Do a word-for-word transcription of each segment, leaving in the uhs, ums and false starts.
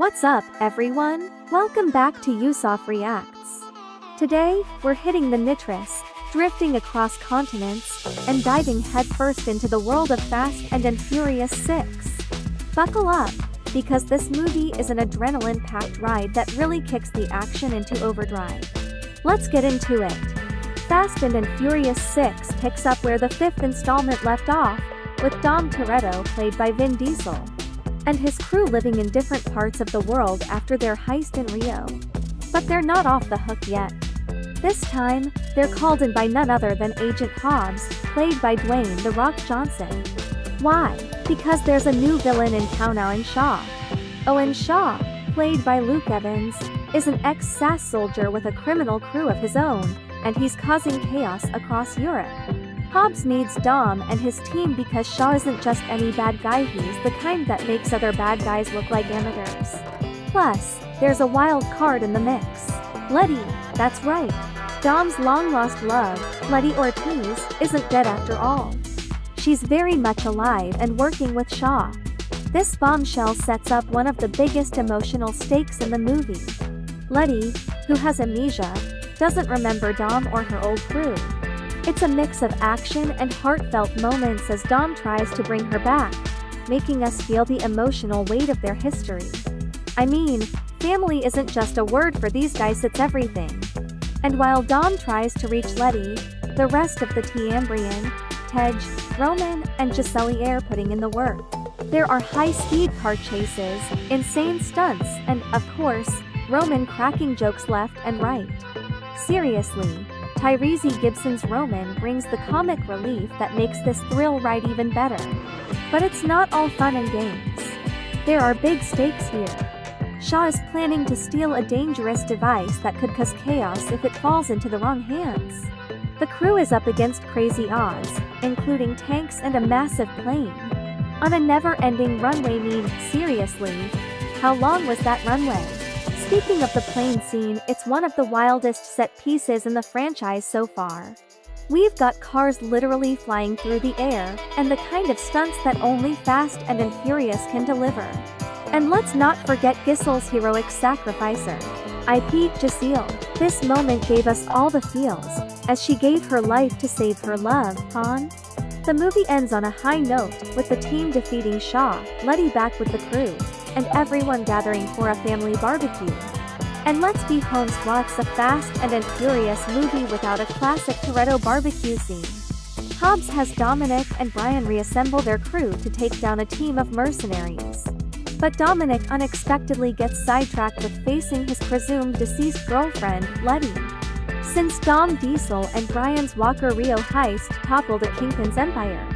What's up, everyone? Welcome back to Yousaf Reacts. Today, we're hitting the nitrous, drifting across continents, and diving headfirst into the world of Fast and Furious six. Buckle up, because this movie is an adrenaline-packed ride that really kicks the action into overdrive. Let's get into it. Fast and Furious six picks up where the fifth installment left off, with Dom Toretto, played by Vin Diesel, and his crew living in different parts of the world after their heist in Rio. But they're not off the hook yet. This time, they're called in by none other than Agent Hobbs, played by Dwayne "The Rock" Johnson. Why? Because there's a new villain in town. Owen Shaw. Owen Shaw, played by Luke Evans, is an ex-S A S soldier with a criminal crew of his own, and he's causing chaos across Europe. Hobbs needs Dom and his team because Shaw isn't just any bad guy, he's the kind that makes other bad guys look like amateurs. Plus, there's a wild card in the mix. Letty, that's right. Dom's long-lost love, Letty Ortiz, isn't dead after all. She's very much alive and working with Shaw. This bombshell sets up one of the biggest emotional stakes in the movie. Letty, who has amnesia, doesn't remember Dom or her old crew. It's a mix of action and heartfelt moments as Dom tries to bring her back, making us feel the emotional weight of their history. I mean, family isn't just a word for these guys, it's everything. And while Dom tries to reach Letty, the rest of the Teambrian, Tej, Roman, and Gisele are putting in the work. There are high-speed car chases, insane stunts, and, of course, Roman cracking jokes left and right. Seriously, Tyrese Gibson's Roman brings the comic relief that makes this thrill ride even better. But it's not all fun and games. There are big stakes here. Shaw is planning to steal a dangerous device that could cause chaos if it falls into the wrong hands. The crew is up against crazy odds, including tanks and a massive plane. On a never-ending runway mean, seriously, how long was that runway? Speaking of the plane scene, it's one of the wildest set pieces in the franchise so far. We've got cars literally flying through the air, and the kind of stunts that only Fast and Furious can deliver. And let's not forget Gisele's heroic sacrificer. I P Gisele. This moment gave us all the feels, as she gave her life to save her love, Han. The movie ends on a high note, with the team defeating Shaw, Letty back with the crew, and everyone gathering for a family barbecue. And let's be honest, what's a Fast and Furious movie without a classic Toretto barbecue scene? Hobbs has Dominic and Brian reassemble their crew to take down a team of mercenaries. But Dominic unexpectedly gets sidetracked with facing his presumed deceased girlfriend, Letty. Since Dom Diesel and Brian's Walker Rio heist toppled a kingpin's empire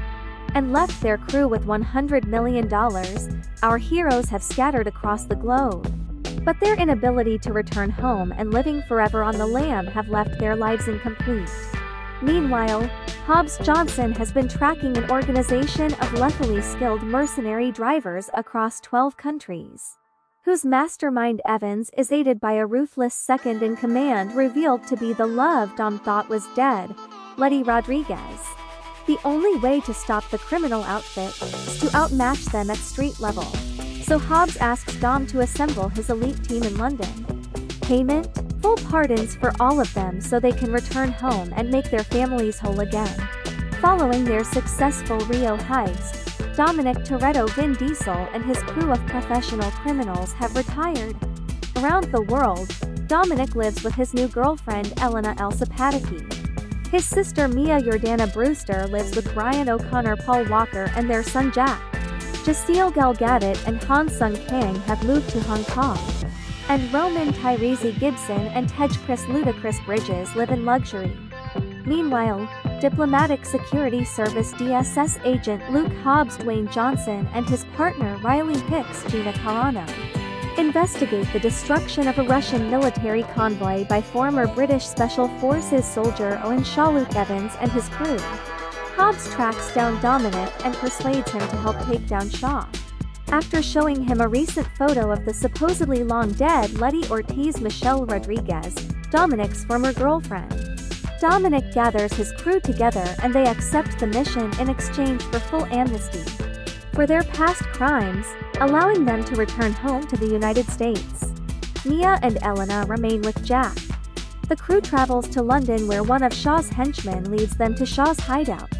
and left their crew with one hundred million dollars, our heroes have scattered across the globe. But their inability to return home and living forever on the lam have left their lives incomplete. Meanwhile, Hobbs Johnson has been tracking an organization of lethally skilled mercenary drivers across twelve countries, whose mastermind Evans is aided by a ruthless second-in-command revealed to be the love Dom thought was dead, Letty Rodriguez. The only way to stop the criminal outfit is to outmatch them at street level. So Hobbs asks Dom to assemble his elite team in London. Payment? Full pardons for all of them so they can return home and make their families whole again. Following their successful Rio heist, Dominic Toretto, Vin Diesel, and his crew of professional criminals have retired. Around the world, Dominic lives with his new girlfriend Elena Elsa Pataki. His sister Mia Jordana Brewster lives with Brian O'Connor, Paul Walker, and their son Jack. Gisele, Gal Gadot, and Han Sung Kang have moved to Hong Kong. And Roman, Tyrese Gibson, and Tej, Chris Ludacris Bridges live in luxury. Meanwhile, Diplomatic Security Service D S S agent Luke Hobbs, Dwayne Johnson, and his partner Riley Hicks, Gina Carano, investigate the destruction of a Russian military convoy by former British Special Forces soldier Owen Shaw. Luke Evans and his crew. Hobbs tracks down Dominic and persuades him to help take down Shaw. After showing him a recent photo of the supposedly long-dead Letty Ortiz, Michelle Rodriguez, Dominic's former girlfriend, Dominic gathers his crew together and they accept the mission in exchange for full amnesty. for their past crimes, allowing them to return home to the United States. Mia and Elena remain with Jack. The crew travels to London where one of Shaw's henchmen leads them to Shaw's hideout.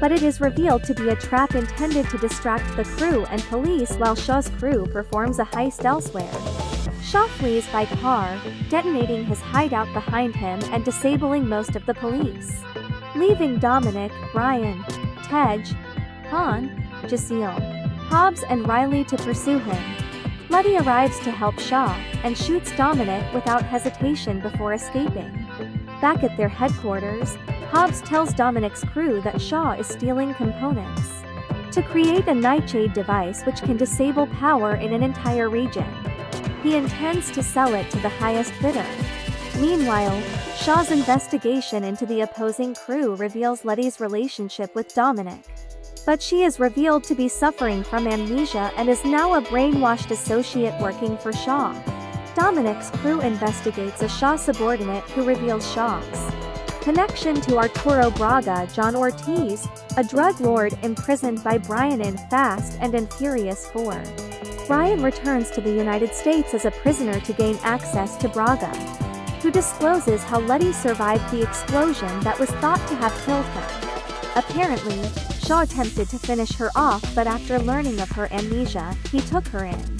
But it is revealed to be a trap intended to distract the crew and police while Shaw's crew performs a heist elsewhere. Shaw flees by car, detonating his hideout behind him and disabling most of the police, leaving Dominic, Brian, Tej, Han, Gisele, Hobbs and Riley to pursue him. Letty arrives to help Shaw, and shoots Dominic without hesitation before escaping. Back at their headquarters, Hobbs tells Dominic's crew that Shaw is stealing components to create a Nightshade device which can disable power in an entire region. He intends to sell it to the highest bidder. Meanwhile, Shaw's investigation into the opposing crew reveals Letty's relationship with Dominic. But she is revealed to be suffering from amnesia and is now a brainwashed associate working for Shaw. Dominic's crew investigates a Shaw subordinate who reveals Shaw's connection to Arturo Braga, John Ortiz, a drug lord imprisoned by Brian in Fast and Furious four. Brian returns to the United States as a prisoner to gain access to Braga, who discloses how Letty survived the explosion that was thought to have killed her. Apparently, Shaw attempted to finish her off, but after learning of her amnesia, he took her in.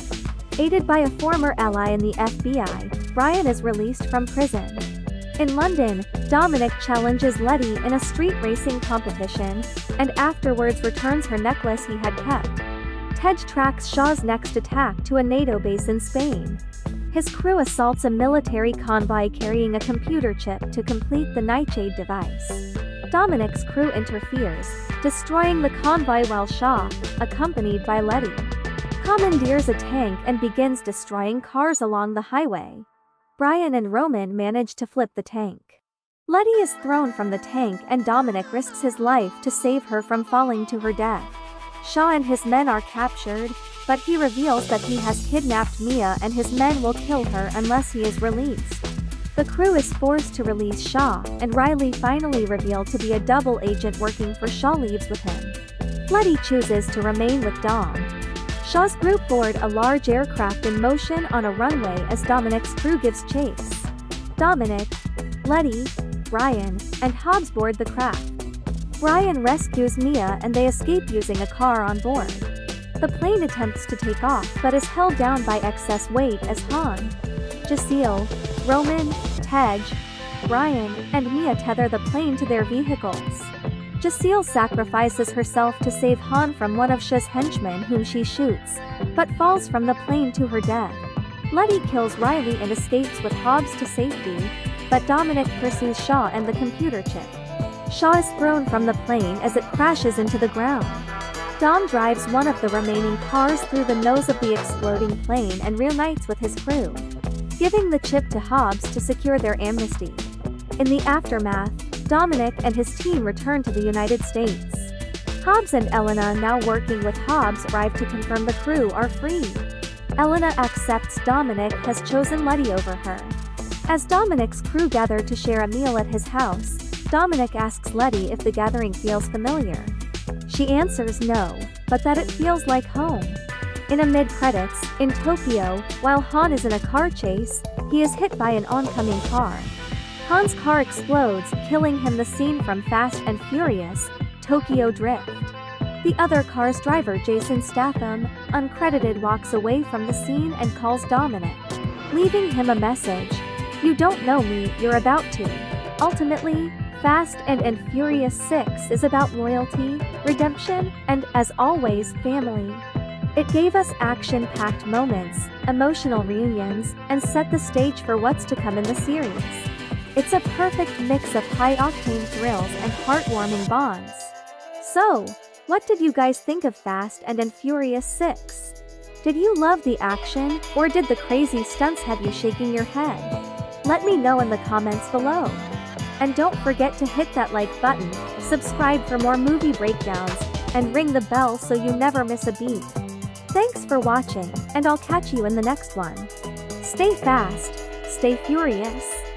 Aided by a former ally in the F B I, Brian is released from prison. In London, Dominic challenges Letty in a street racing competition, and afterwards returns her necklace he had kept. Tej tracks Shaw's next attack to a NATO base in Spain. His crew assaults a military convoy carrying a computer chip to complete the Nightshade device. Dominic's crew interferes, destroying the convoy while Shaw, accompanied by Letty, commandeers a tank and begins destroying cars along the highway. Brian and Roman manage to flip the tank. Letty is thrown from the tank and Dominic risks his life to save her from falling to her death. Shaw and his men are captured, but he reveals that he has kidnapped Mia and his men will kill her unless he is released. The crew is forced to release Shaw, and Riley, finally revealed to be a double agent working for Shaw, leaves with him. Letty chooses to remain with Dom. Shaw's group board a large aircraft in motion on a runway as Dominic's crew gives chase. Dominic, Letty, Brian, and Hobbs board the craft. Brian rescues Mia and they escape using a car on board. The plane attempts to take off but is held down by excess weight as Han, Gisele, Roman, Tej, Brian, and Mia tether the plane to their vehicles. Gisele sacrifices herself to save Han from one of Shaw's henchmen whom she shoots, but falls from the plane to her death. Letty kills Riley and escapes with Hobbs to safety, but Dominic pursues Shaw and the computer chip. Shaw is thrown from the plane as it crashes into the ground. Dom drives one of the remaining cars through the nose of the exploding plane and reunites with his crew, giving the chip to Hobbs to secure their amnesty. In the aftermath, Dominic and his team return to the United States. Hobbs and Elena, now working with Hobbs, arrive to confirm the crew are free. Elena accepts Dominic has chosen Letty over her. As Dominic's crew gather to share a meal at his house, Dominic asks Letty if the gathering feels familiar. She answers no, but that it feels like home. In a mid-credits, in Tokyo, while Han is in a car chase, he is hit by an oncoming car. Han's car explodes, killing him, the scene from Fast and Furious, Tokyo Drift. The other car's driver, Jason Statham, uncredited, walks away from the scene and calls Dominic, leaving him a message: "You don't know me, you're about to." Ultimately, Fast and, and Furious six is about loyalty, redemption, and, as always, family. It gave us action-packed moments, emotional reunions, and set the stage for what's to come in the series. It's a perfect mix of high-octane thrills and heartwarming bonds. So, what did you guys think of Fast and Furious six? Did you love the action, or did the crazy stunts have you shaking your head? Let me know in the comments below. And don't forget to hit that like button, subscribe for more movie breakdowns, and ring the bell so you never miss a beat. Thanks for watching, and I'll catch you in the next one. Stay fast, stay furious.